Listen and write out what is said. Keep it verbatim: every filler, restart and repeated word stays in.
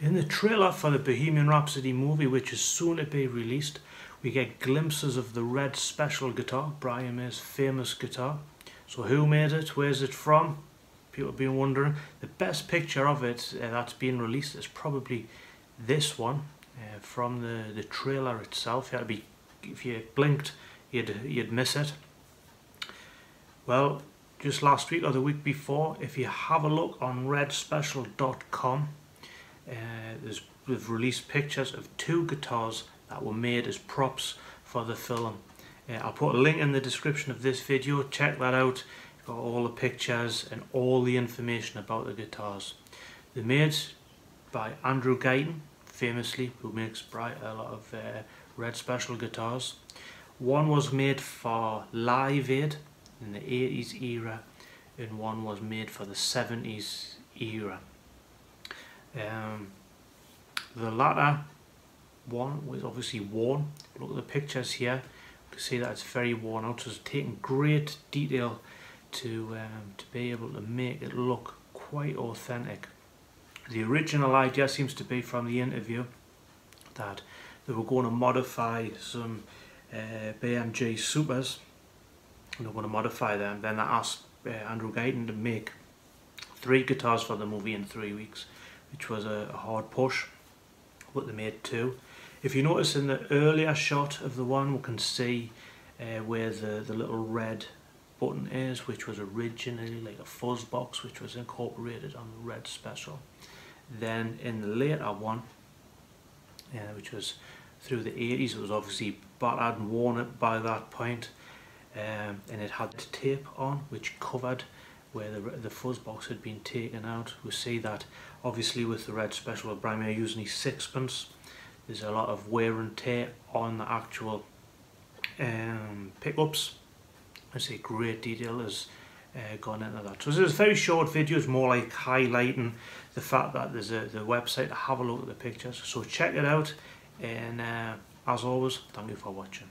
In the trailer for the Bohemian Rhapsody movie, which is soon to be released, we get glimpses of the Red Special guitar, Brian May's famous guitar. So who made it? Where's it from? People have been wondering. The best picture of it uh, that's been released is probably this one uh, from the, the trailer itself. You had to be, if you blinked, you'd, you'd miss it. Well, just last week or the week before, if you have a look on Red Special dot com, uh, there's, we've released pictures of two guitars that were made as props for the film. Uh, I'll put a link in the description of this video, check that out. You've got all the pictures and all the information about the guitars. They're made by Andrew Guyton, famously, who makes bright, a lot of uh, Red Special guitars. One was made for Live Aid in the eighties era, and one was made for the seventies era. Um, the latter one was obviously worn. Look at the pictures here. You can see that it's very worn out, so it's taken great detail to, um, to be able to make it look quite authentic. The original idea seems to be, from the interview, that they were going to modify some uh, B M G Supers, and they were going to modify them. Then they asked uh, Andrew Guyton to make three guitars for the movie in three weeks, which was a, a hard push, but they made two. If you notice in the earlier shot of the one, we can see uh, where the, the little red button is, which was originally like a fuzz box, which was incorporated on the Red Special. Then in the later one, uh, which was through the eighties, it was obviously battered and worn it by that point, um, and it had tape on which covered where the, the fuzz box had been taken out. We see that obviously with the Red Special, Brian May using his sixpence, there's a lot of wear and tear on the actual um, pickups. I say great detail has uh, gone into that. So this is a very short video. It's more like highlighting the fact that there's a the website to have a look at the pictures. So check it out, and uh, as always, thank you for watching.